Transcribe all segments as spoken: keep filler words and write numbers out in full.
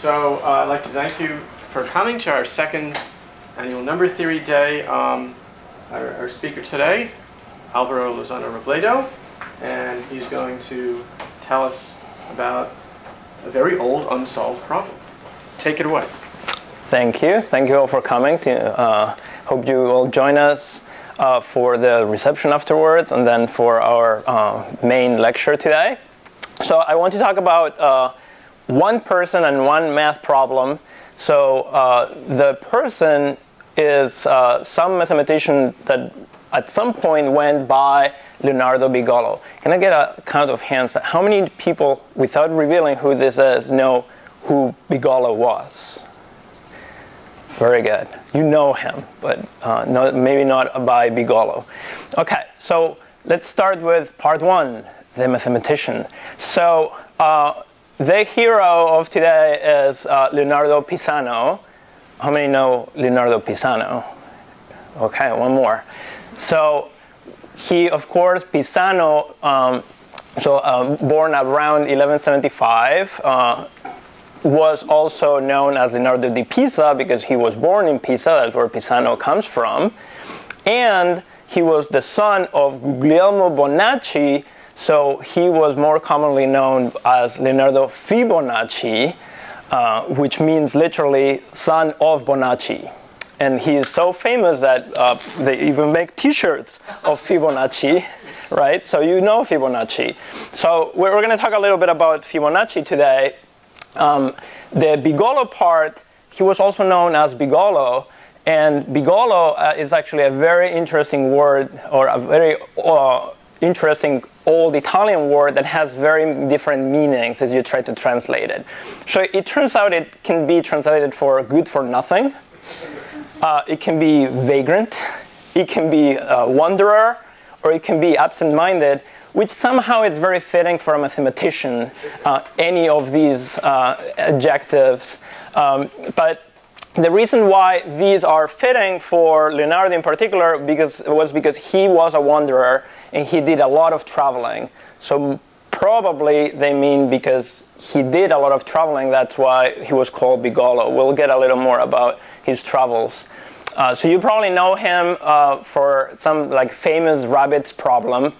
So uh, I'd like to thank you for coming to our second annual Number Theory Day. Um, our, our speaker today, Alvaro Lozano-Robledo, and he's going to tell us about a very old unsolved problem. Take it away. Thank you. Thank you all for coming. To, uh, hope you all join us uh, for the reception afterwards and then for our uh, main lecture today. So I want to talk about uh, one person and one math problem. So uh, the person is uh, some mathematician that at some point went by Leonardo Bigolo. Can I get a count of hands? How many people, without revealing who this is, know who Bigolo was? Very good. You know him, but uh, not, maybe not by Bigolo. Okay, so let's start with part one, the mathematician. So uh, the hero of today is uh, Leonardo Pisano. How many know Leonardo Pisano? Okay, one more. So he, of course, Pisano, um, so um, born around eleven seventy-five, uh, was also known as Leonardo di Pisa because he was born in Pisa. That's where Pisano comes from. And he was the son of Guglielmo Bonacci, so he was more commonly known as Leonardo Fibonacci, uh, which means literally son of Bonacci. And he is so famous that uh, they even make T-shirts of Fibonacci, right? So you know Fibonacci. So we're, we're going to talk a little bit about Fibonacci today. Um, the Bigolo part, he was also known as Bigolo. And Bigolo uh, is actually a very interesting word, or a very uh, interesting old Italian word that has very different meanings as you try to translate it. So it turns out it can be translated for good for nothing. Uh, it can be vagrant, it can be a wanderer, or it can be absent-minded, which somehow it's very fitting for a mathematician, uh, any of these uh, adjectives. Um, but the reason why these are fitting for Leonardo in particular because, was because he was a wanderer and he did a lot of traveling. So probably they mean because he did a lot of traveling, that's why he was called Bigolo. We'll get a little more about his travels. Uh, so you probably know him uh, for some like famous rabbits problem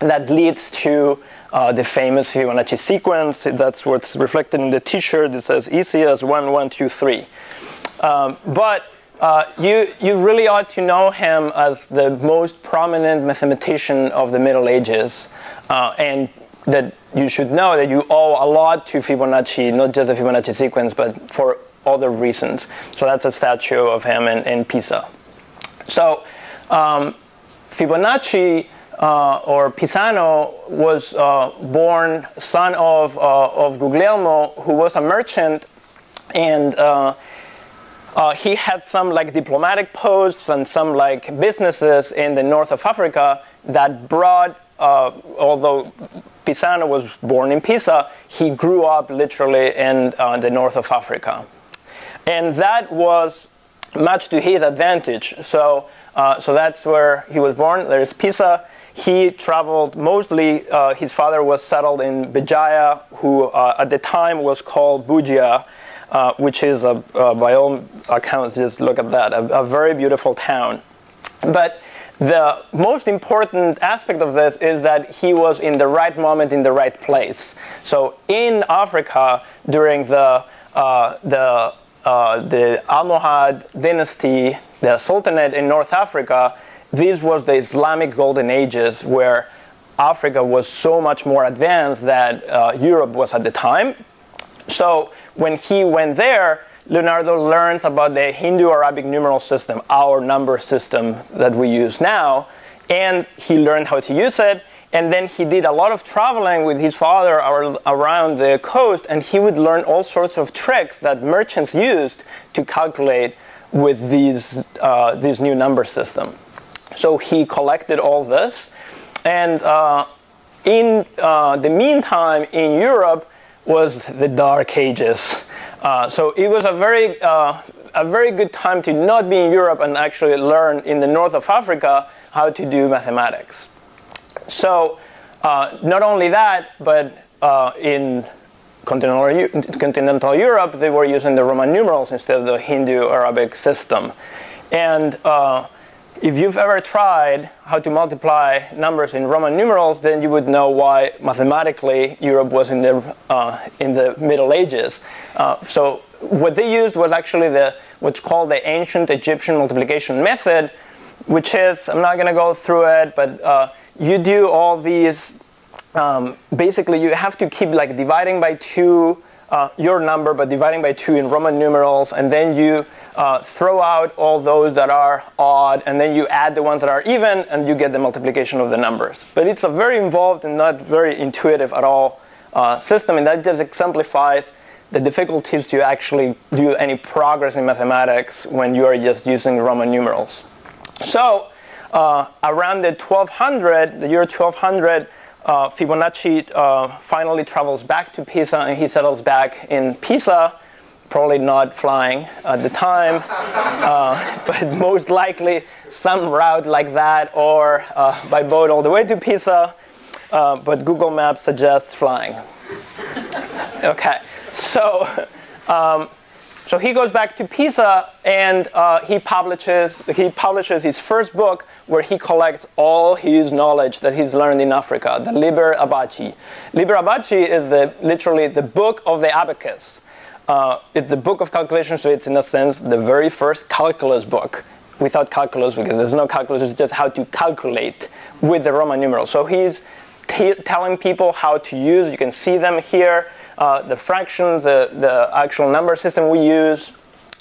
that leads to uh, the famous Fibonacci sequence. That's what's reflected in the T-shirt. It says easy as one, one, two, three. Um, but uh, you you really ought to know him as the most prominent mathematician of the Middle Ages, uh, and that you should know that you owe a lot to Fibonacci, not just the Fibonacci sequence, but for other reasons. So that's a statue of him in, in Pisa. So um, Fibonacci, uh, or Pisano, was uh, born son of, uh, of Guglielmo, who was a merchant, and uh, uh, he had some like diplomatic posts and some like businesses in the north of Africa that brought, uh, although Pisano was born in Pisa, he grew up literally in uh, the north of Africa. And that was much to his advantage. So, uh, so that's where he was born. There's Pisa. He traveled mostly. Uh, his father was settled in Bejaia, who uh, at the time was called Bugia, uh, which is, a, uh, by all accounts, just look at that, a, a very beautiful town. But the most important aspect of this is that he was in the right moment, in the right place. So in Africa, during the uh, the Uh, the Almohad dynasty, the Sultanate in North Africa, this was the Islamic golden ages where Africa was so much more advanced than uh, Europe was at the time. So when he went there, Leonardo learns about the Hindu-Arabic numeral system, our number system that we use now, and he learned how to use it. And then he did a lot of traveling with his father around the coast, and he would learn all sorts of tricks that merchants used to calculate with these, uh, this new number system. So he collected all this. And uh, in uh, the meantime, in Europe was the Dark Ages. Uh, so it was a very, uh, a very good time to not be in Europe and actually learn in the north of Africa how to do mathematics. So uh, not only that, but uh, in continental, continental Europe, they were using the Roman numerals instead of the Hindu-Arabic system. And uh, if you've ever tried how to multiply numbers in Roman numerals, then you would know why mathematically Europe was in the, uh, in the Middle Ages. Uh, so what they used was actually the, what's called the ancient Egyptian multiplication method, which is, I'm not going to go through it, but uh, you do all these, um, basically you have to keep like dividing by two Uh, your number, but dividing by two in Roman numerals, and then you uh, throw out all those that are odd, and then you add the ones that are even, and you get the multiplication of the numbers. But it's a very involved and not very intuitive at all uh, system, and that just exemplifies the difficulties to actually do any progress in mathematics when you are just using Roman numerals. So uh, around the twelve hundred, the year twelve hundred, Uh, Fibonacci uh, finally travels back to Pisa, and he settles back in Pisa, probably not flying at the time, uh, but most likely some route like that, or uh, by boat all the way to Pisa, uh, but Google Maps suggests flying. Okay, so, um, so he goes back to Pisa, and uh, he, publishes, he publishes his first book where he collects all his knowledge that he's learned in Africa, the Liber Abaci. Liber Abaci is the, literally the book of the abacus. Uh, it's the book of calculation, so it's in a sense the very first calculus book, without calculus because there's no calculus, it's just how to calculate with the Roman numerals. So he's t telling people how to use, you can see them here, Uh, the fractions, the, the actual number system we use,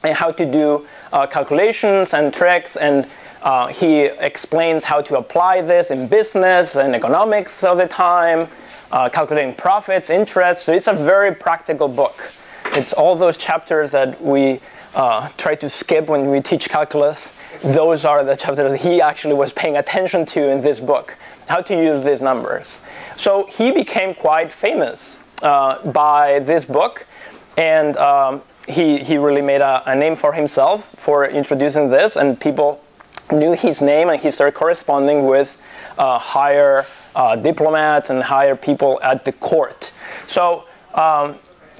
and how to do uh, calculations and tricks, and uh, he explains how to apply this in business and economics of the time, uh, calculating profits, interest, so it's a very practical book. It's all those chapters that we uh, try to skip when we teach calculus. Those are the chapters he actually was paying attention to in this book, how to use these numbers. So he became quite famous Uh, by this book, and um, he, he really made a, a name for himself for introducing this, and people knew his name, and he started corresponding with uh, higher uh, diplomats and higher people at the court. So um,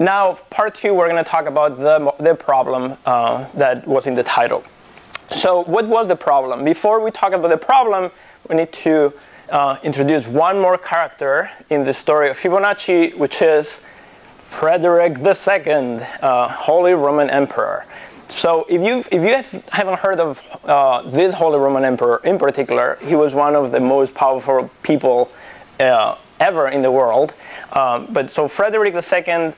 now part two, we're going to talk about the, the problem uh, that was in the title. So what was the problem? Before we talk about the problem, we need to Uh, introduce one more character in the story of Fibonacci, which is Frederick the Second, uh, Holy Roman Emperor. So if, you've, if you have, haven't heard of uh, this Holy Roman Emperor in particular, he was one of the most powerful people uh, ever in the world. Um, but so Frederick the Second,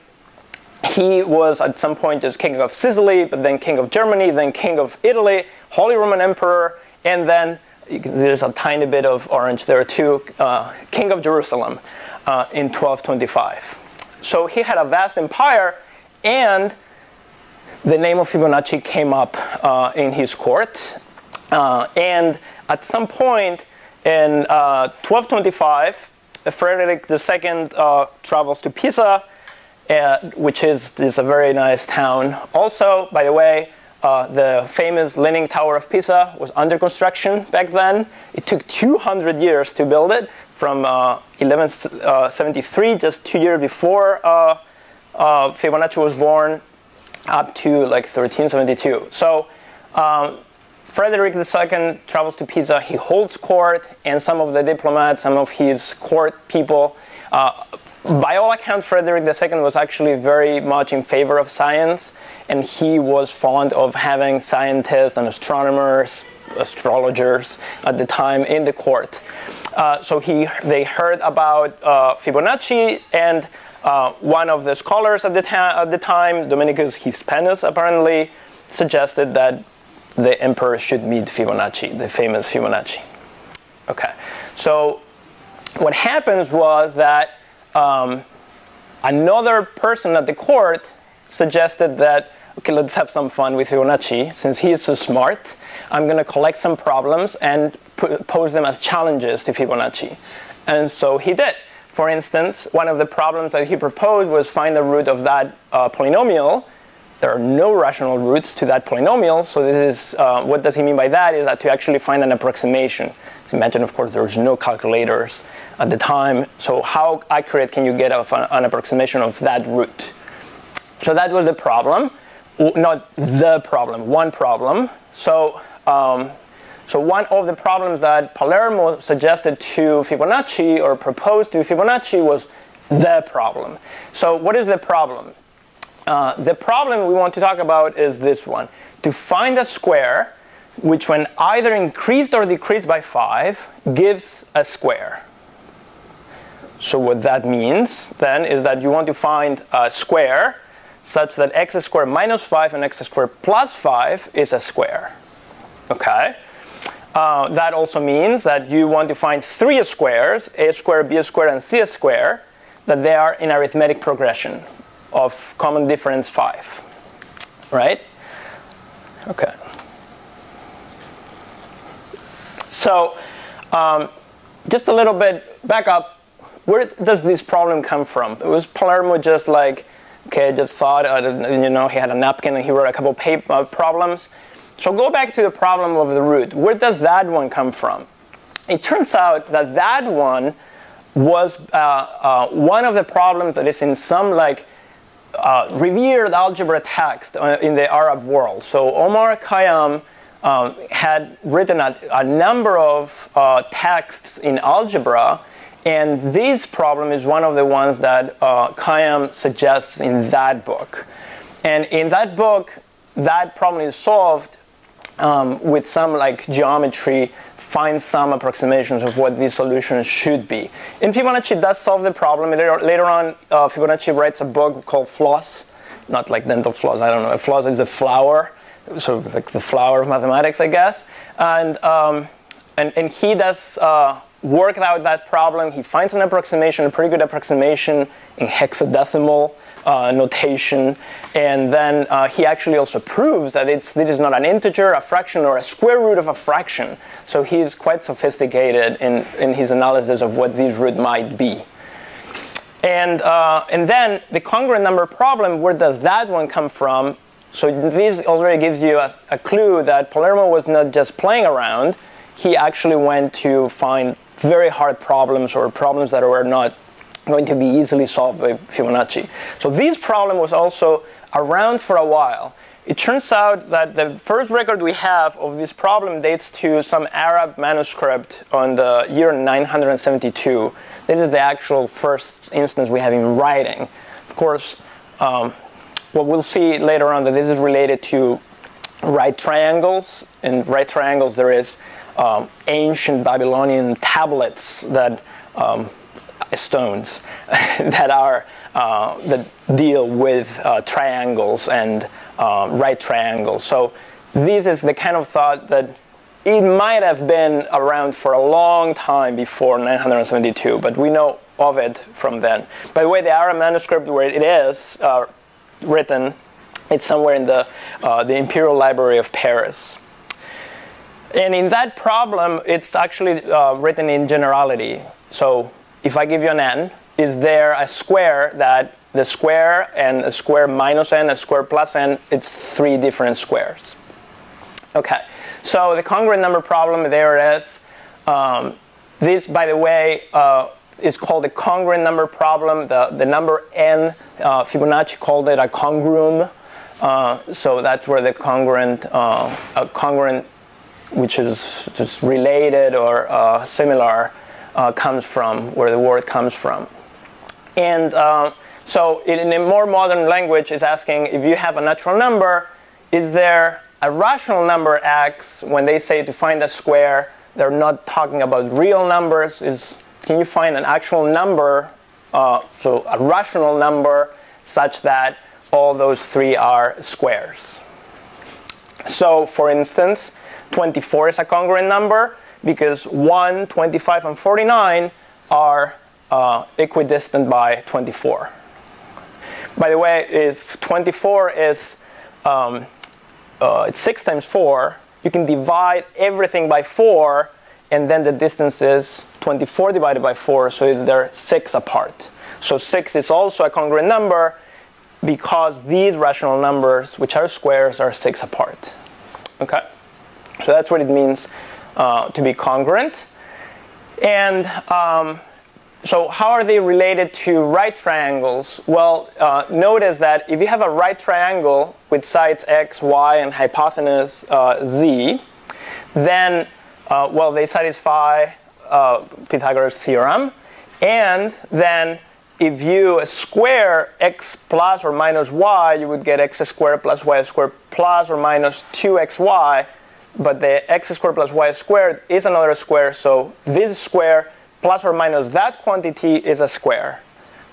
he was at some point just king of Sicily, but then king of Germany, then king of Italy, Holy Roman Emperor, and then You can, there's a tiny bit of orange there too, uh, king of Jerusalem uh, in twelve twenty-five. So he had a vast empire, and the name of Fibonacci came up uh, in his court. Uh, and at some point in uh, twelve twenty-five, Frederick the Second uh, travels to Pisa, uh, which is, is a very nice town. Also, by the way, Uh, the famous Leaning Tower of Pisa was under construction back then. It took two hundred years to build it, from uh, eleven seventy-three, just two years before uh, uh, Fibonacci was born, up to like thirteen seventy-two. So um, Frederick the Second travels to Pisa, he holds court, and some of the diplomats, some of his court people, uh, by all accounts, Frederick the Second was actually very much in favor of science, and he was fond of having scientists and astronomers, astrologers at the time in the court. Uh, so he, they heard about uh, Fibonacci, and uh, one of the scholars at the, at the time, Dominicus Hispanis, apparently suggested that the emperor should meet Fibonacci, the famous Fibonacci. Okay, so what happens was that Um, another person at the court suggested that, okay, let's have some fun with Fibonacci. Since he is so smart, I'm going to collect some problems and pose them as challenges to Fibonacci. And so he did. For instance, one of the problems that he proposed was find the root of that uh, polynomial There are no rational roots to that polynomial, so this is, uh, what does he mean by that is that to actually find an approximation. So imagine, of course, there's no calculators at the time, so how accurate can you get of an, an approximation of that root? So that was the problem, not the problem, one problem. So, um, so one of the problems that Palermo suggested to Fibonacci, or proposed to Fibonacci, was the problem. So what is the problem? Uh, the problem we want to talk about is this one. To find a square which, when either increased or decreased by five, gives a square. So what that means then is that you want to find a square such that x squared minus five and x squared plus five is a square. Okay? Uh, that also means that you want to find three squares, a squared, b squared, and c squared, that they are in arithmetic progression of common difference five, right? Okay. So, um, just a little bit back up. Where does this problem come from? It was Palermo just like, okay, just thought, uh, you know, he had a napkin and he wrote a couple paper, uh, problems. So go back to the problem of the root. Where does that one come from? It turns out that that one was uh, uh, one of the problems that is in some like Uh, revered algebra text uh, in the Arab world. So Omar Khayyam um, had written a, a number of uh, texts in algebra, and this problem is one of the ones that uh, Khayyam suggests in that book. And in that book, that problem is solved um, with some like geometry, find some approximations of what these solutions should be. And Fibonacci does solve the problem. Later, later on, uh, Fibonacci writes a book called Flos, not like dental floss, I don't know. Flos is a flower, sort of like the flower of mathematics, I guess. And, um, and, and he does uh, work out that problem. He finds an approximation, a pretty good approximation in hexadecimal uh, notation. And then uh, he actually also proves that it's, this is not an integer, a fraction, or a square root of a fraction. So he is quite sophisticated in, in his analysis of what this root might be. And, uh, and then the congruent number problem, where does that one come from? So this already gives you a, a clue that Palermo was not just playing around. He actually went to find very hard problems, or problems that were not going to be easily solved by Fibonacci. So this problem was also around for a while. It turns out that the first record we have of this problem dates to some Arab manuscript on the year nine hundred seventy-two. This is the actual first instance we have in writing. Of course, um, what we'll see later on, that this is related to right triangles. In right triangles, there is um, ancient Babylonian tablets that um, stones that are uh, that deal with uh, triangles and uh, right triangles. So this is the kind of thought that it might have been around for a long time before nine hundred seventy-two, but we know of it from then. By the way, the Arab manuscript where it is uh, written, it's somewhere in the uh, the Imperial Library of Paris. And in that problem, it's actually uh, written in generality. So if I give you an n, is there a square that the square and a square minus n, a square plus n, it's three different squares? Okay, so the congruent number problem, there it is. Um, this, by the way, uh, is called the congruent number problem. The, the number n, uh, Fibonacci called it a congruum. Uh, so that's where the congruent, uh, a congruent, which is just related or uh, similar, Uh, comes from, where the word comes from. And uh, so in, in a more modern language, it's asking, if you have a natural number, is there a rational number x? When they say to find a square, they're not talking about real numbers. Is can you find an actual number, uh, so a rational number, such that all those three are squares? So for instance, twenty-four is a congruent number, because one, twenty-five, and forty-nine are uh, equidistant by twenty-four. By the way, if twenty-four is um, uh, it's six times four, you can divide everything by four, and then the distance is twenty-four divided by four, so they're six apart. So six is also a congruent number, because these rational numbers, which are squares, are six apart. Okay, so that's what it means uh, to be congruent. And um, so how are they related to right triangles? Well, uh, notice that if you have a right triangle with sides x, y, and hypotenuse uh, z, then, uh, well, they satisfy uh, Pythagoras' theorem. And then if you square x plus or minus y, you would get x squared plus y squared plus or minus two x y. But the x squared plus y squared is another square, so this square plus or minus that quantity is a square,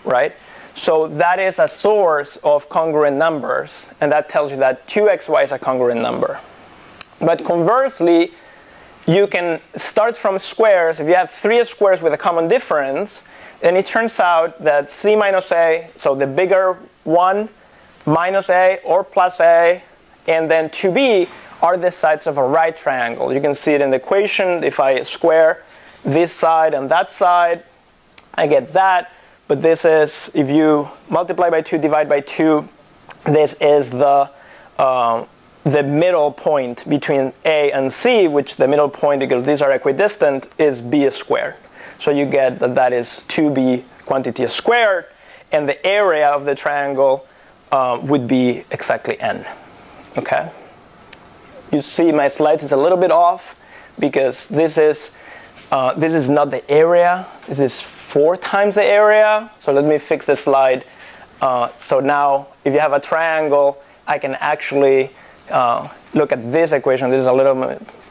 right? So that is a source of congruent numbers, and that tells you that two x y is a congruent number. But conversely, you can start from squares. If you have three squares with a common difference, then it turns out that c minus a, so the bigger one, minus a or plus a, and then two b are the sides of a right triangle. You can see it in the equation. If I square this side and that side, I get that, but this is, if you multiply by two, divide by two, this is the, uh, the middle point between A and C, which the middle point, because these are equidistant, is B squared. So you get that that is two b quantity squared, and the area of the triangle uh, would be exactly n. Okay? You see my slides is a little bit off, because this is Uh, this is not the area, this is four times the area. So let me fix the slide. Uh, so now, if you have a triangle, I can actually uh, look at this equation. This is a little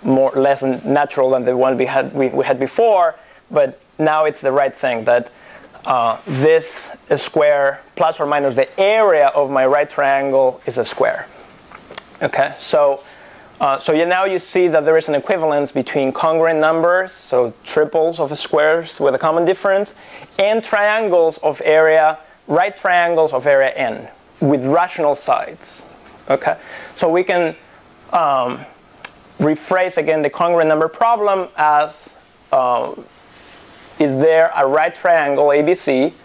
more less natural than the one we had, we, we had before, but now it's the right thing, that uh, this square plus or minus the area of my right triangle is a square. Okay, so Uh, so you, now you see that there is an equivalence between congruent numbers, so triples of squares with a common difference, and triangles of area, right triangles of area n, with rational sides. Okay, so we can um, rephrase again the congruent number problem as, uh, is there a right triangle A B C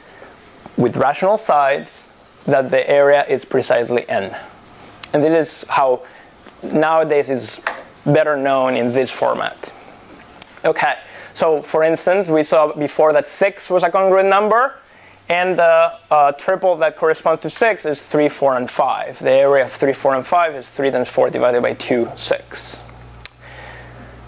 with rational sides that the area is precisely n? And this is how nowadays is better known in this format. Okay, so for instance, we saw before that six was a congruent number, and the uh, triple that corresponds to six is three, four, and five. The area of three, four, and five is three times four divided by two, six.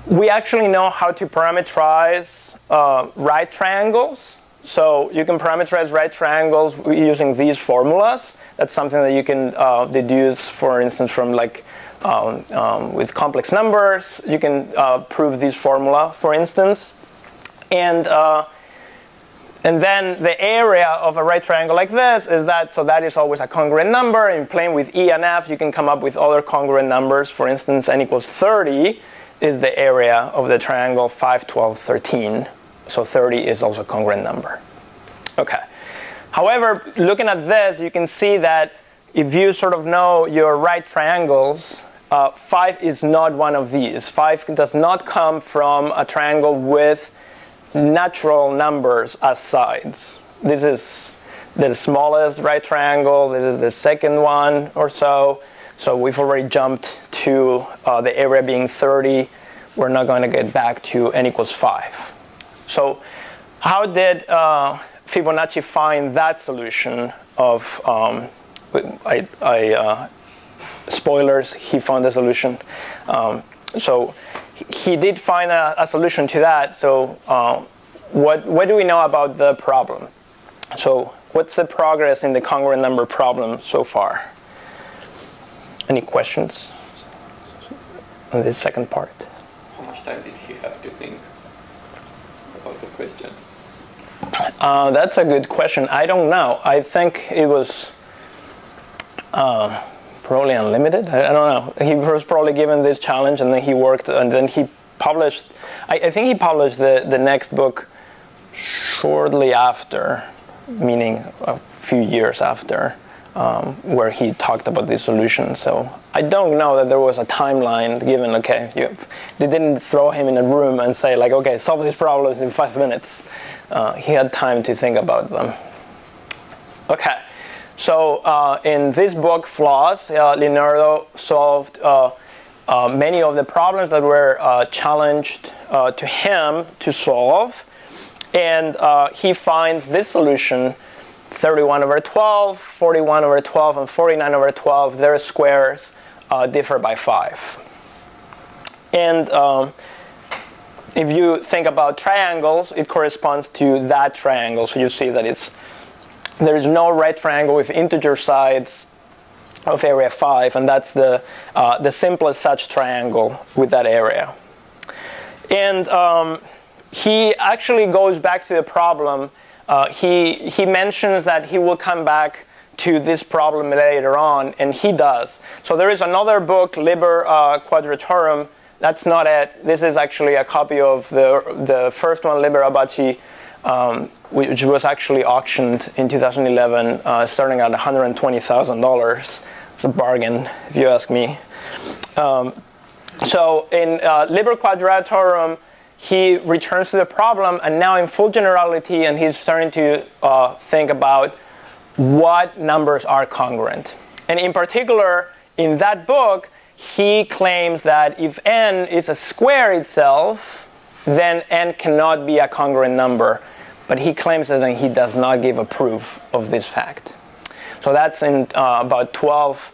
We actually know how to parameterize uh, right triangles. So you can parameterize right triangles using these formulas. That's something that you can uh, deduce, for instance, from like Um, um, with complex numbers. You can uh, prove this formula, for instance. And, uh, and then the area of a right triangle like this is that, so that is always a congruent number. In playing with E and F, you can come up with other congruent numbers. For instance, n equals thirty is the area of the triangle five, twelve, thirteen. So thirty is also a congruent number. Okay. However, looking at this, you can see that if you sort of know your right triangles, Uh, five is not one of these. five does not come from a triangle with natural numbers as sides. This is the smallest right triangle. This is the second one or so. So we've already jumped to uh, the area being thirty. We're not going to get back to n equals five. So how did uh, Fibonacci find that solution of, um, I, I uh, spoilers, he found a solution. Um, so he did find a, a solution to that. So uh, what, what do we know about the problem? So what's the progress in the congruent number problem so far? Any questions on this second part? How much time did he have to think about the question? Uh, that's a good question. I don't know. I think it was uh, probably unlimited. I, I don't know. He was probably given this challenge, and then he worked, and then he published. I, I think he published the, the next book shortly after, meaning a few years after, um, where he talked about this solution. So I don't know that there was a timeline given. Okay, you, they didn't throw him in a room and say like, okay, solve these problems in five minutes. Uh, he had time to think about them. Okay. So uh, in this book, Flos, uh, Leonardo solved uh, uh, many of the problems that were uh, challenged uh, to him to solve. And uh, he finds this solution, thirty-one over twelve, forty-one over twelve, and forty-nine over twelve, their squares uh, differ by five. And um, if you think about triangles, it corresponds to that triangle. So you see that it's there is no right triangle with integer sides of area five, and that's the, uh, the simplest such triangle with that area. And um, he actually goes back to the problem. Uh, he, he mentions that he will come back to this problem later on, and he does. So there is another book, Liber uh, Quadratorum. That's not it. This is actually a copy of the, the first one, Liber Abaci, um, which was actually auctioned in two thousand eleven, uh, starting at one hundred twenty thousand dollars. It's a bargain, if you ask me. Um, so in uh, Liber Quadratorum, he returns to the problem, and now in full generality, and he's starting to uh, think about what numbers are congruent. And in particular, in that book, he claims that if n is a square itself, then n cannot be a congruent number. But he claims that and he does not give a proof of this fact. So that's in uh, about twelve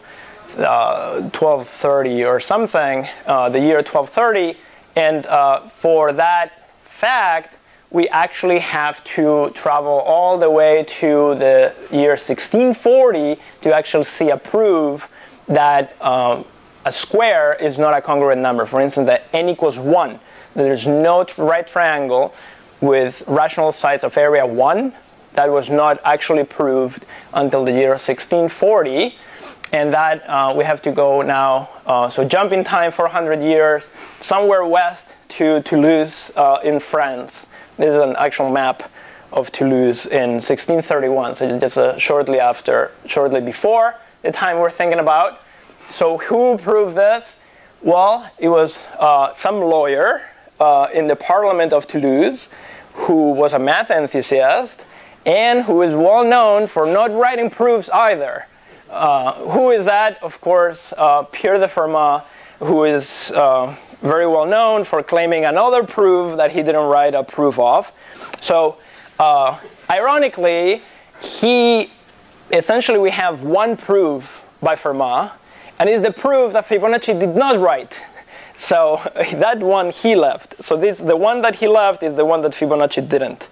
thirty or something, uh, the year twelve thirty. And uh, for that fact, we actually have to travel all the way to the year sixteen forty to actually see a proof that um, a square is not a congruent number. For instance, that n equals one. There's no right triangle with rational sides of area one. That was not actually proved until the year sixteen forty. And that uh, we have to go now, uh, so jump in time four hundred years, somewhere west to Toulouse uh, in France. This is an actual map of Toulouse in sixteen thirty-one, so just uh, shortly after, shortly before the time we're thinking about. So who proved this? Well, it was uh, some lawyer uh, in the Parliament of Toulouse who was a math enthusiast and who is well known for not writing proofs either. Uh, who is that? Of course, uh, Pierre de Fermat, who is uh, very well known for claiming another proof that he didn't write a proof of. So, uh, ironically, he essentially we have one proof by Fermat, and it's the proof that Fibonacci did not write. So that one he left. So this, the one that he left is the one that Fibonacci didn't.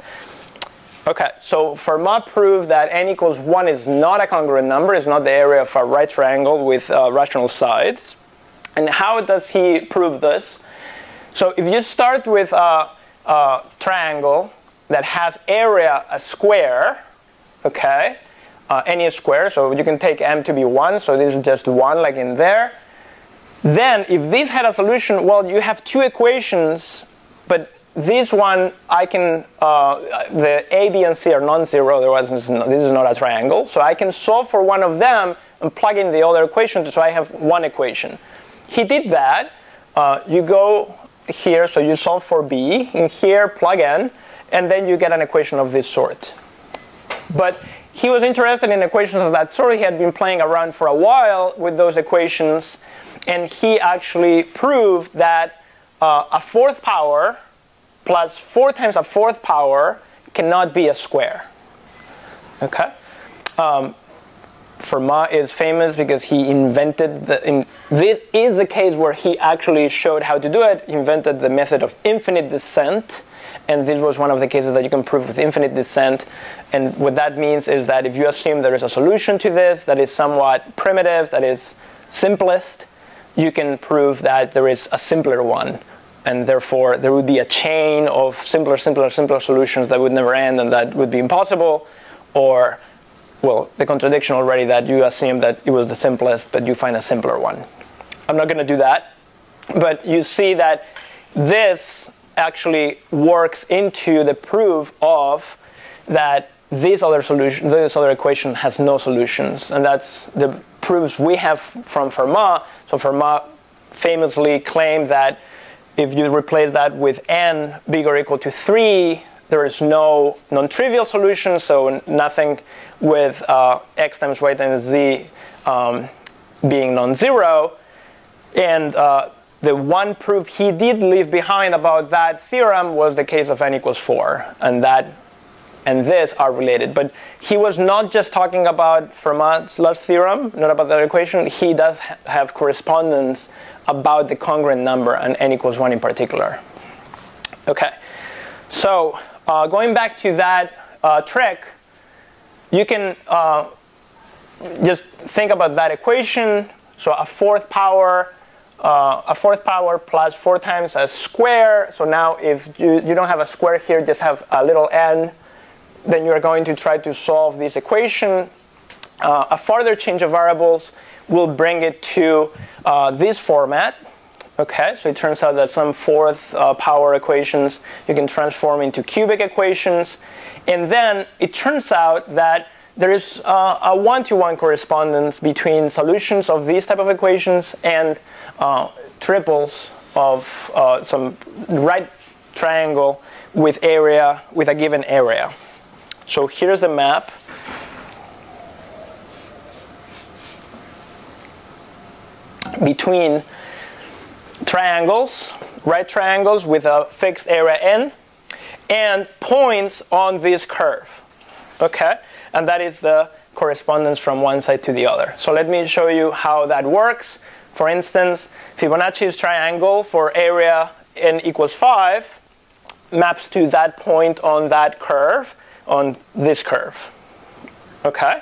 Okay, so Fermat proved that n equals one is not a congruent number, it's not the area of a right triangle with uh, rational sides. And how does he prove this? So if you start with a, a triangle that has area a square, okay, uh, n is square, so you can take m to be one, so this is just one like in there. Then if this had a solution, well, you have two equations, but this one, I can, uh, the A, B, and C are non-zero, otherwise this is not a triangle. So I can solve for one of them and plug in the other equation, so I have one equation. He did that. Uh, you go here, so you solve for B, in here, plug in, and then you get an equation of this sort. But he was interested in equations of that sort. He had been playing around for a while with those equations, and he actually proved that uh, a fourth power plus four times a fourth power cannot be a square. Okay? Um, Fermat is famous because he invented the, in, this is the case where he actually showed how to do it, invented the method of infinite descent, and this was one of the cases that you can prove with infinite descent. And what that means is that if you assume there is a solution to this that is somewhat primitive, that is simplest, you can prove that there is a simpler one. And therefore, there would be a chain of simpler, simpler, simpler solutions that would never end, and that would be impossible. Or, well, the contradiction already that you assume that it was the simplest, but you find a simpler one. I'm not going to do that. But you see that this actually works into the proof of that this other solution, this other equation has no solutions. And that's the proofs we have from Fermat. So Fermat famously claimed that if you replace that with n bigger or equal to three, There is no non-trivial solution, so nothing with uh, x times y times z um, being non-zero. And uh, the one proof he did leave behind about that theorem was the case of n equals four. And that and this are related. But he was not just talking about Fermat's Love theorem, not about that equation. He does ha have correspondence about the congruent number and n equals one in particular. OK. So uh, going back to that uh, trick, you can uh, just think about that equation. So a fourth power, uh, a fourth power plus four times a square. So now if you, you don't have a square here, just have a little n, then you're going to try to solve this equation. Uh, a further change of variables will bring it to uh, this format. Okay, so it turns out that some fourth uh, power equations you can transform into cubic equations. And then it turns out that there is uh, a one-to-one correspondence between solutions of these type of equations and uh, triples of uh, some right triangle with area, with a given area. So here's the map. Between triangles, right triangles with a fixed area n, and points on this curve. Okay, and that is the correspondence from one side to the other. So let me show you how that works. For instance, Fibonacci's triangle for area n equals five maps to that point on that curve, on this curve. Okay,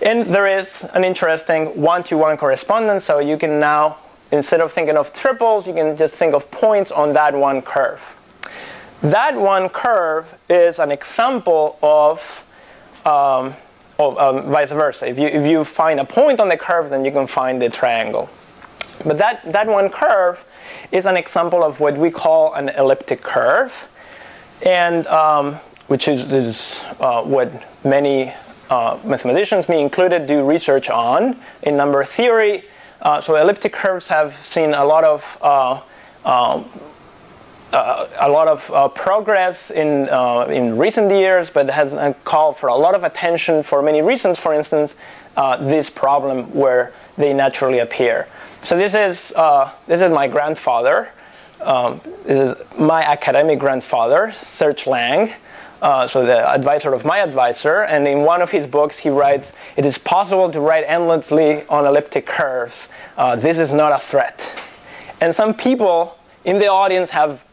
and there is an interesting one-to-one correspondence, so you can now, instead of thinking of triples, you can just think of points on that one curve. That one curve is an example of, um, of um, vice versa. If you, if you find a point on the curve, then you can find the triangle. But that, that one curve is an example of what we call an elliptic curve, and um, which is, is uh, what many uh, mathematicians, me included, do research on in number theory. Uh, so elliptic curves have seen a lot of uh, uh, uh, a lot of uh, progress in uh, in recent years, but has called for a lot of attention for many reasons. For instance, uh, this problem where they naturally appear. So this is uh, this is my grandfather. Um, this is my academic grandfather, Serge Lang. Uh, so the advisor of my advisor, and in one of his books he writes, "It is possible to write endlessly on elliptic curves. Uh, this is not a threat." And some people in the audience have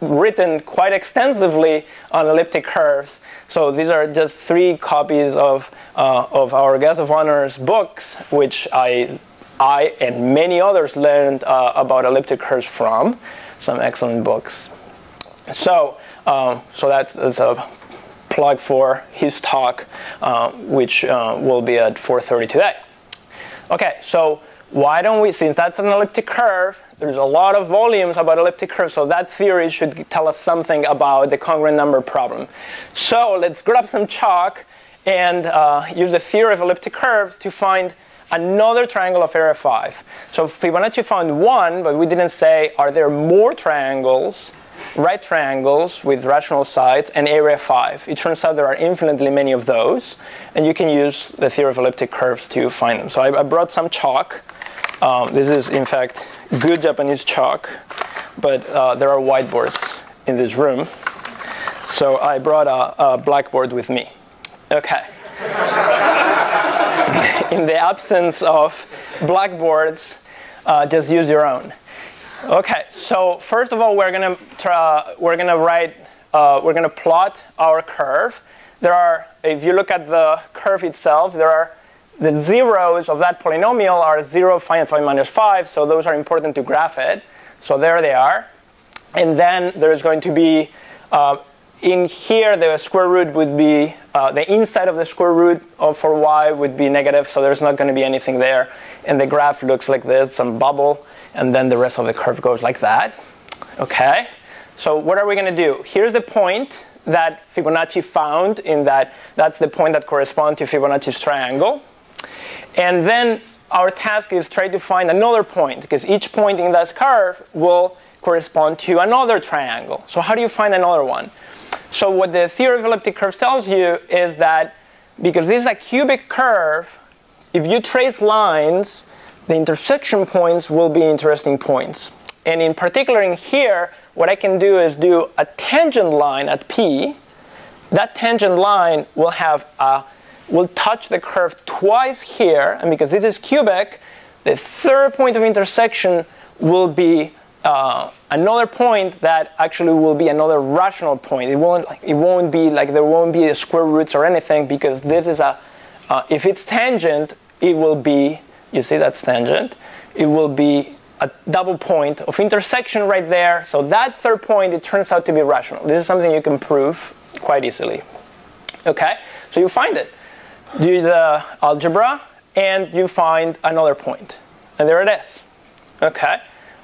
written quite extensively on elliptic curves. So these are just three copies of, uh, of our guest of honor's books, which I, I and many others learned uh, about elliptic curves from. Some excellent books. So. Um, so that's, that's a plug for his talk, uh, which uh, will be at four thirty today. Okay, so why don't we, since that's an elliptic curve, there's a lot of volumes about elliptic curves, so that theory should tell us something about the congruent number problem. So let's grab some chalk and uh, use the theory of elliptic curves to find another triangle of area five. So Fibonacci found one, but we didn't say, are there more triangles? Right triangles with rational sides and area five. It turns out there are infinitely many of those, and you can use the theory of elliptic curves to find them. So I, I brought some chalk. Um, this is, in fact, good Japanese chalk, but uh, there are whiteboards in this room. So I brought a, a blackboard with me. Okay. In the absence of blackboards, uh, just use your own. Okay, so first of all, we're gonna try, we're gonna write uh, we're gonna plot our curve. There are, if you look at the curve itself, there are the zeros of that polynomial are zero, five, and five minus five. So those are important to graph it. So there they are, and then there is going to be uh, in here the square root would be uh, the inside of the square root of for y would be negative. So there's not going to be anything there, and the graph looks like this, some bubble. And then the rest of the curve goes like that. Okay, so what are we going to do? Here's the point that Fibonacci found in that, that's the point that corresponds to Fibonacci's triangle. And then our task is try to find another point, because each point in that curve will correspond to another triangle. So how do you find another one? So what the theory of elliptic curves tells you is that because this is a cubic curve, if you trace lines, the intersection points will be interesting points. And in particular in here, what I can do is do a tangent line at P. That tangent line will have a, will touch the curve twice here, and because this is cubic, the third point of intersection will be uh, another point that actually will be another rational point. It won't, it won't be like there won't be a square roots or anything, because this is a, uh, if it's tangent, it will be, you see that's tangent, it will be a double point of intersection right there. So that third point, it turns out to be rational. This is something you can prove quite easily. Okay, so you find it. Do the algebra, and you find another point. And there it is. Okay,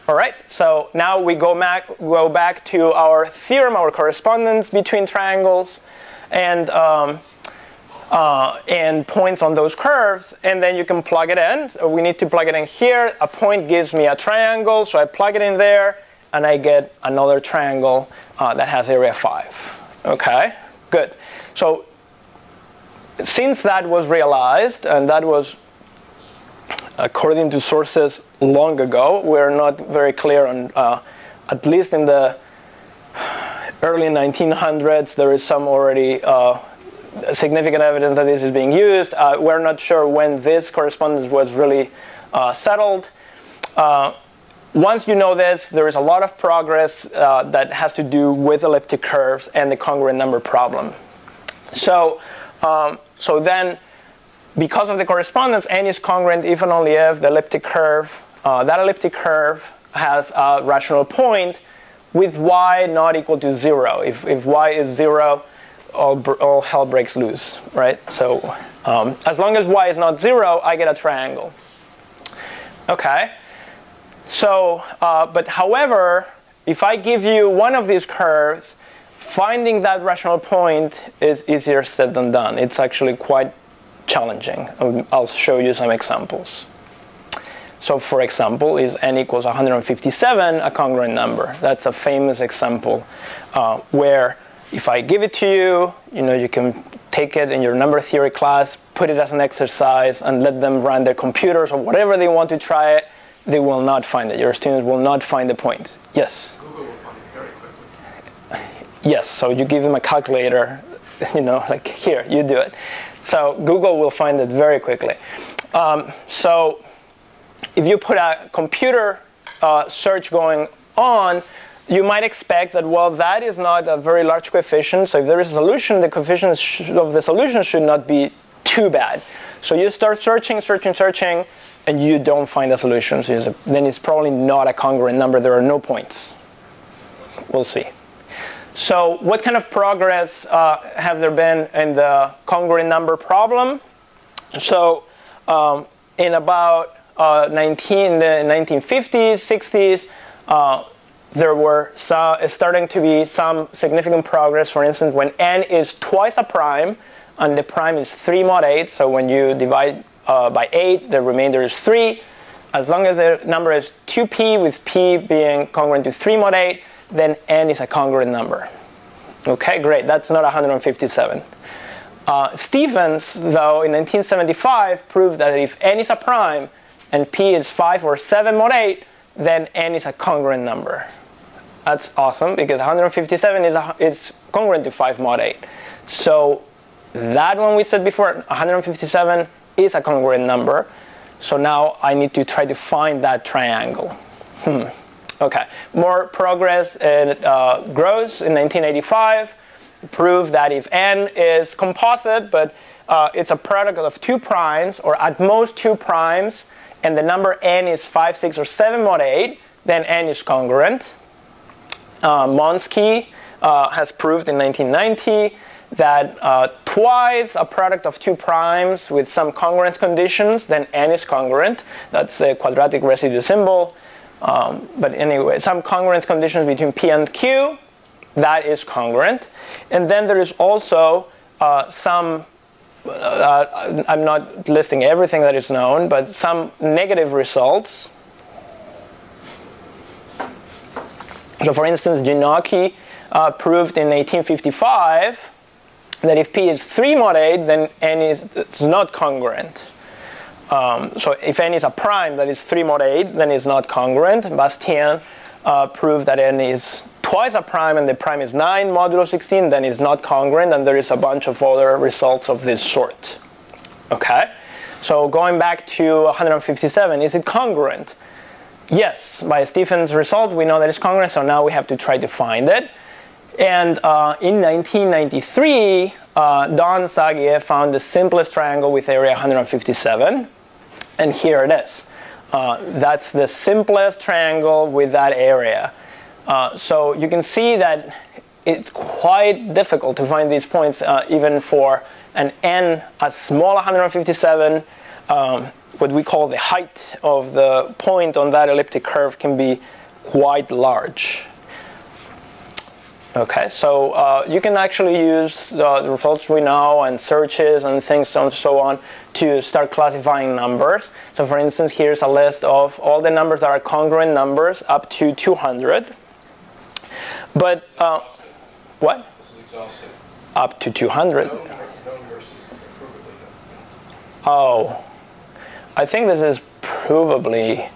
all right, so now we go back, go back to our theorem, our correspondence between triangles and, um, uh, and points on those curves, and then you can plug it in. So we need to plug it in here. A point gives me a triangle, so I plug it in there, and I get another triangle uh, that has area five. Okay, good. So since that was realized, and that was according to sources long ago, we're not very clear on, uh, at least in the early nineteen hundreds, there is some already uh, significant evidence that this is being used. Uh, we're not sure when this correspondence was really uh, settled. Uh, Once you know this, there is a lot of progress uh, that has to do with elliptic curves and the congruent number problem. So, um, so then, because of the correspondence, n is congruent if and only if the elliptic curve, uh, that elliptic curve has a rational point with y not equal to zero. If, if y is zero, all, all hell breaks loose, right? So, um, as long as y is not zero, I get a triangle. Okay. So, uh, but however, if I give you one of these curves, finding that rational point is easier said than done. It's actually quite challenging. I'll show you some examples. So for example, is n equals one hundred fifty-seven a congruent number? That's a famous example uh, where if I give it to you, you know, you can take it in your number theory class, put it as an exercise, and let them run their computers or whatever they want to try it. They will not find it. Your students will not find the point. Yes? Google will find it very quickly. Yes, so you give them a calculator, you know, like here, you do it. So Google will find it very quickly. Um, so if you put a computer uh, search going on, you might expect that, well, that is not a very large coefficient, so if there is a solution, the coefficient of the solution should not be too bad. So you start searching, searching, searching, and you don't find the solution, so then it's probably not a congruent number. There are no points. We'll see. So what kind of progress uh, have there been in the congruent number problem? So um, in about uh, nineteen, the nineteen fifties, sixties, uh, there were some, starting to be some significant progress. For instance, when n is twice a prime, and the prime is three mod eight, so when you divide Uh, by eight, the remainder is three. As long as the number is two p, with p being congruent to three mod eight, then n is a congruent number. Okay, great, that's not one hundred fifty-seven. Uh, Stevens, though, in nineteen seventy-five, proved that if n is a prime and p is five or seven mod eight, then n is a congruent number. That's awesome, because one hundred fifty-seven is, a, is congruent to five mod eight. So that one we said before, one hundred fifty-seven, is a congruent number, so now I need to try to find that triangle. Hmm. Okay, more progress in uh, Gross in nineteen eighty-five proved that if n is composite, but uh, it's a product of two primes, or at most two primes, and the number n is five, six, or seven mod eight, then n is congruent. Uh, Monsky uh, has proved in nineteen ninety that uh, twice a product of two primes with some congruence conditions, then n is congruent. That's the quadratic residue symbol. Um, but anyway, some congruence conditions between p and q, that is congruent. And then there is also uh, some, uh, I'm not listing everything that is known, but some negative results. So for instance, Ginocchi uh, proved in eighteen fifty-five that if P is three mod eight, then N is it's not congruent. Um, so if N is a prime that is three mod eight, then it's not congruent. Bastien uh, proved that N is twice a prime and the prime is nine modulo sixteen, then it's not congruent, and there is a bunch of other results of this sort. Okay? So going back to one hundred fifty-seven, is it congruent? Yes, by Stephen's result we know that it's congruent, so now we have to try to find it. And uh, in nineteen ninety-three, uh, Gross-Zagier found the simplest triangle with area one hundred fifty-seven, and here it is. Uh, that's the simplest triangle with that area. Uh, so you can see that it's quite difficult to find these points, uh, even for an N as small as one hundred fifty-seven. Um, what we call the height of the point on that elliptic curve can be quite large. Okay, so uh, you can actually use uh, the results we know and searches and things and so on to start classifying numbers. So for instance, here's a list of all the numbers that are congruent numbers up to two hundred. But, uh, what? Up to two hundred. Oh, I think this is provably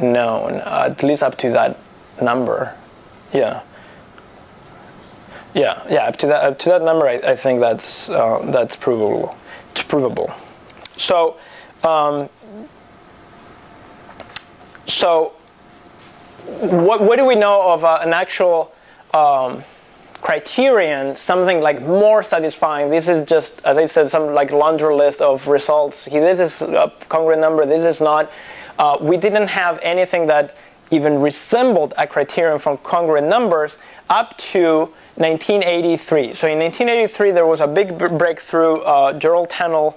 known, uh, at least up to that number, yeah. Yeah, yeah, up to that, up to that number, I, I think that's uh, that's provable. It's provable. So, um, so what what do we know of uh, an actual um, criterion? Something like more satisfying. This is just, as I said, some like laundry list of results. This is a congruent number. This is not. Uh, we didn't have anything that even resembled a criterion from congruent numbers up to nineteen eighty-three. So in nineteen eighty-three there was a big breakthrough. uh, Gerald Tunnell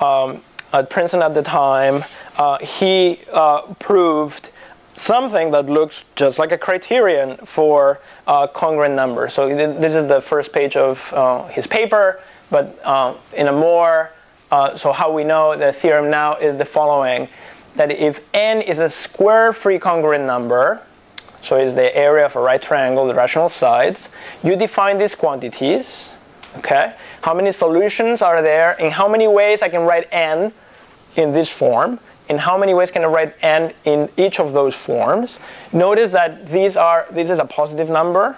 um, at Princeton at the time, uh, he uh, proved something that looks just like a criterion for uh, congruent numbers. So this is the first page of uh, his paper, but uh, in a more, uh, so how we know the theorem now is the following, that if N is a square free congruent number, so it's the area of a right triangle, the rational sides. You define these quantities, okay? How many solutions are there? In how many ways I can write N in this form? In how many ways can I write N in each of those forms? Notice that these are, this is a positive number,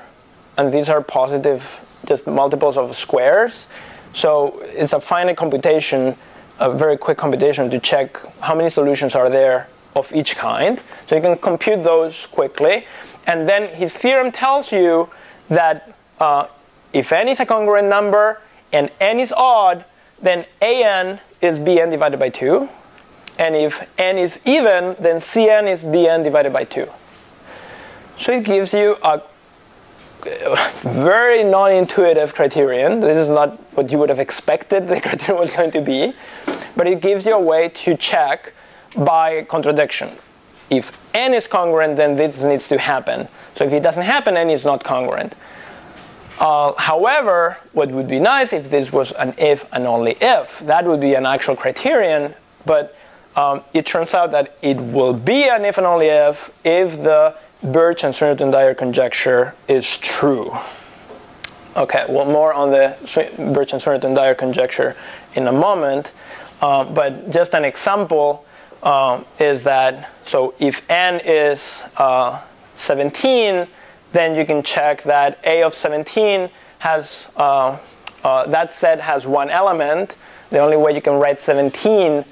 and these are positive, just multiples of squares. So it's a finite computation, a very quick computation to check how many solutions are there of each kind, so you can compute those quickly. And then his theorem tells you that uh, if N is a congruent number and N is odd, then A N is B N divided by two, and if N is even, then C N is D N divided by two. So it gives you a very non-intuitive criterion. This is not what you would have expected the criterion was going to be, but it gives you a way to check by contradiction. If N is congruent, then this needs to happen. So if it doesn't happen, N is not congruent. Uh, however, what would be nice if this was an if and only if. That would be an actual criterion, but um, it turns out that it will be an if and only if if the Birch and Swinnerton-Dyer conjecture is true. Okay, well, more on the Birch and Swinnerton-Dyer conjecture in a moment, uh, but just an example. Um, is that, so if N is uh, seventeen, then you can check that A of seventeen has, uh, uh, that set has one element. The only way you can write seventeen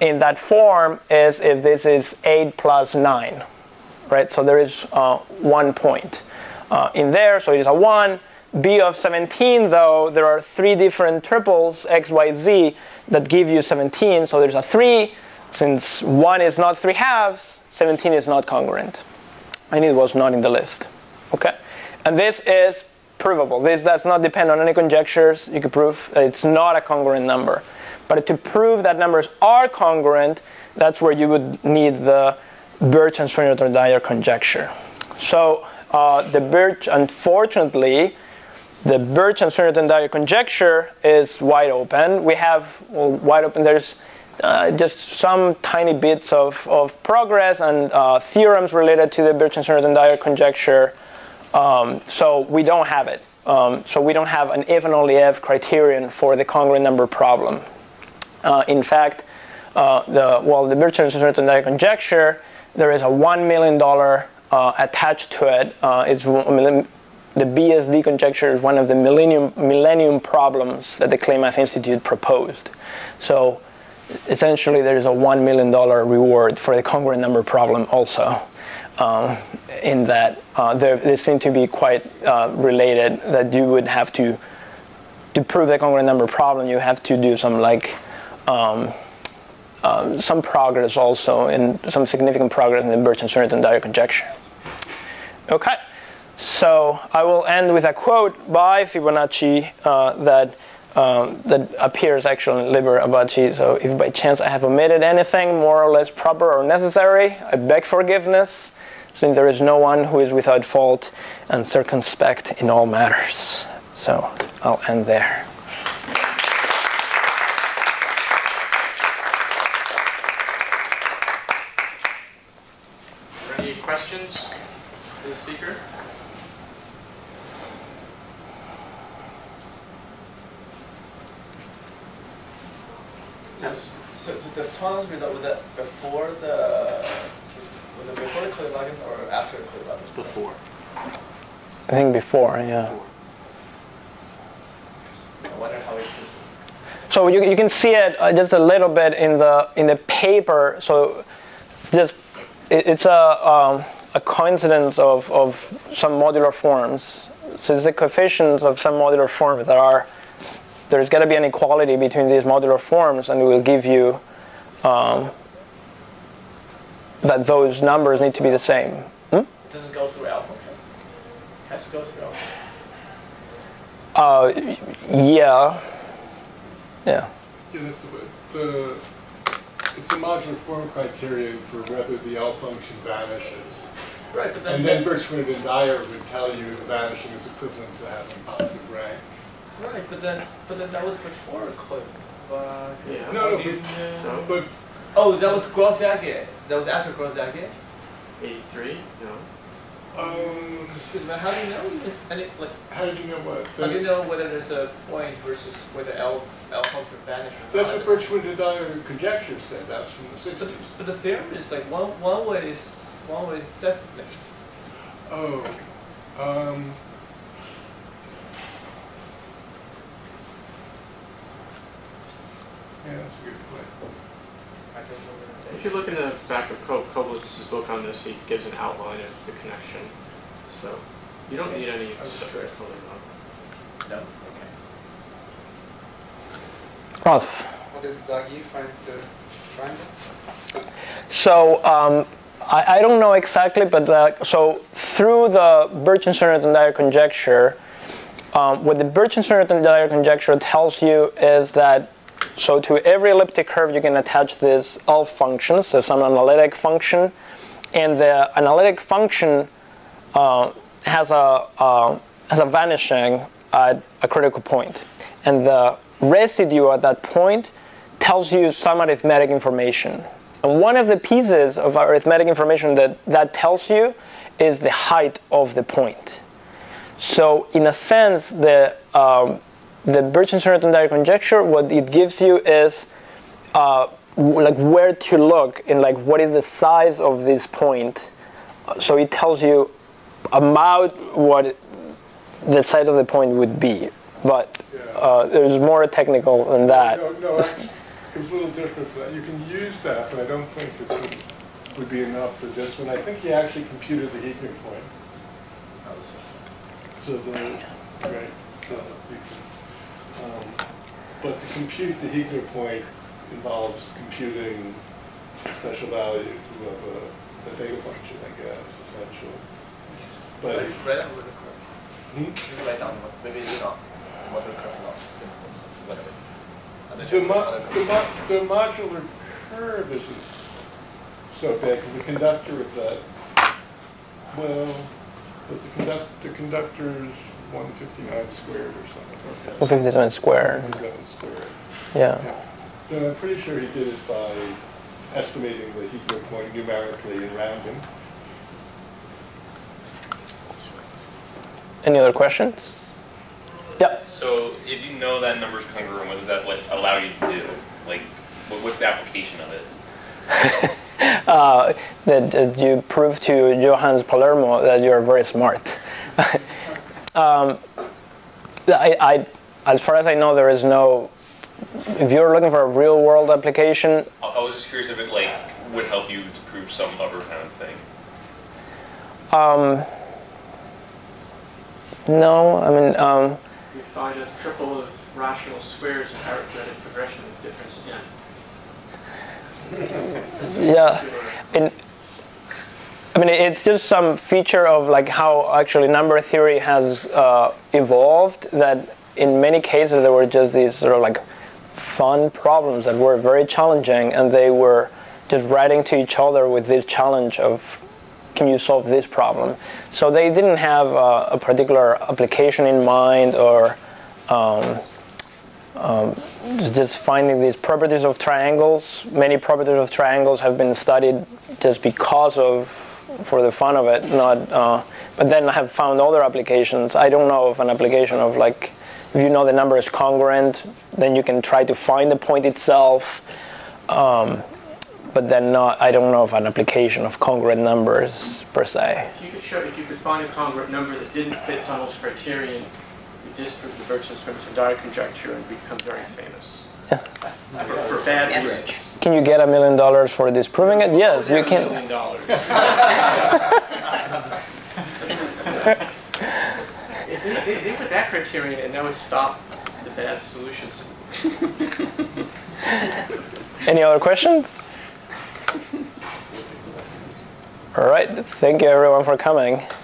in that form is if this is eight plus nine, right? So there is uh, one point uh, in there, so it is a one. B of seventeen, though, there are three different triples, X, Y, Z, that give you seventeen, so there's a three. Since one is not three halves, seventeen is not congruent, and it was not in the list. Okay, and this is provable. This does not depend on any conjectures. You could prove that it's not a congruent number. But to prove that numbers are congruent, that's where you would need the Birch and Swinnerton-Dyer conjecture. So uh, the Birch, unfortunately, the Birch and Swinnerton-Dyer conjecture is wide open. We have well, wide open. There's Uh, just some tiny bits of, of progress and uh, theorems related to the Birch and Swinnerton-Dyer conjecture, Um, so we don't have it. Um, so we don't have an even-only-if criterion for the congruent number problem. Uh, in fact, uh, the, well, the Birch and Swinnerton-Dyer conjecture, there is a one million dollars uh, attached to it. Uh, it's, the B S D conjecture is one of the millennium, millennium problems that the Klamath Institute proposed. So essentially, there is a one million dollars reward for the congruent number problem also. Um, in that uh, they seem to be quite uh, related, that you would have to, to prove the congruent number problem, you have to do some like, um, um, some progress also, in some significant progress in the Birch and Swinnerton-Dyer conjecture. Okay, so I will end with a quote by Fibonacci uh, that, um, that appears actually in Liber Abaci, so if by chance I have omitted anything more or less proper or necessary, I beg forgiveness. Since there is no one who is without fault and circumspect in all matters. So I'll end there. Are there any questions for the speaker? Yes. So, so does Tunnell read that, with that before the? Was it before the Clay-Lagan or after the Clay-Lagan? Before. I think before, yeah. Before. I wonder how it was. So you you can see it uh, just a little bit in the in the paper. So it's just it, it's a um, a coincidence of of some modular forms. So it's the coefficients of some modular forms that are there's got to be an equality between these modular forms, and it will give you. Um, that those numbers need to be the same. Hmm? It doesn't go through alpha. It has to go through alpha. Uh, yeah. Yeah. Yeah, that's the, the, it's a modular form criterion for whether the L function vanishes. Right, but then... And then Birch-Swinnerton-Dyer would tell you the vanishing is equivalent to having positive rank. Right, but then, but then that was before Clip. Uh, yeah. No, no, but... but oh, that was Gross-Zagier. That was after Gross-Zagier? eighty-three? No. Um, how do you know? And it, like, how do you know what? How do you know whether there's a point versus whether L L function vanishes? That's the Birch-Swinnerton-Dyer conjecture said. That was from the sixties. But, but the theorem is like one one way is one way is definite. Oh. Um. Yeah, that's a good point. If you look in the back of Koblitz's book on this, he gives an outline of the connection. So you don't need any structure. No. Okay. Rolf. What did Zagier find the triangle? So um, I, I don't know exactly, but uh, so through the Birch and Swinnerton-Dyer conjecture, um, what the Birch and Swinnerton-Dyer conjecture tells you is that. So to every elliptic curve, you can attach this L function, so some analytic function. And the analytic function uh, has, a, uh, has a vanishing at a critical point. And the residue at that point tells you some arithmetic information. And one of the pieces of arithmetic information that that tells you is the height of the point. So in a sense, the um, the Birch and Swinnerton-Dyer conjecture, what it gives you is uh, like where to look and like what is the size of this point. So it tells you about what the size of the point would be. But uh, there's more technical than that. No, no, actually, it was a little different for that. You can use that, but I don't think it would be enough for this one. I think he actually computed the Hickman point. So the, right, so you can. Um, but to compute the Hickman point involves computing special values of a, a theta function, I guess, essentially. But right, right down with the curve. Hmm? Right down, maybe it's not. What the curve loss, whatever. The, mo the, mo the modular curve isn't so bad because the conductor of that, well, but the, conduct the conductor's one fifty-nine squared or something. one fifty-nine squared. one fifty-nine squared. Yeah. Yeah. So I'm pretty sure he did it by estimating the Hickman point numerically and rounding. Any other questions? Yeah. So if you know that number's congruent, what does that like allow you to do? Like, what's the application of it? Uh, that, that you prove to Johannes Palermo that you're very smart. um, I, I, as far as I know, there is no, if you're looking for a real world application. I, I was just curious if it like would help you to prove some other kind of thing. Um, no, I mean. Um, you find a triple of rational squares in arithmetic progression with difference in. Yeah, it, I mean, it's just some feature of like how actually number theory has uh, evolved, that in many cases there were just these sort of like fun problems that were very challenging, and they were just writing to each other with this challenge of, can you solve this problem? So they didn't have uh, a particular application in mind, or um, Um, just finding these properties of triangles. Many properties of triangles have been studied just because of, for the fun of it, not, uh, but then I have found other applications. I don't know of an application of like, if you know the number is congruent, then you can try to find the point itself, um, but then not, I don't know of an application of congruent numbers per se. If you could show, if you could find a congruent number that didn't fit Tunnell's criterion, disprove the Birch and Swinnerton-Dyer conjecture and become very famous. Yeah. For, for bad yeah. reasons. Can you get a million dollars for disproving it? Yes, you can. A million dollars. If they, they, they put that criterion in, that would stop the bad solutions. Any other questions? All right. Thank you, everyone, for coming.